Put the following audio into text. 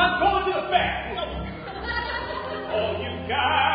I'm going to the back. Oh, you guys.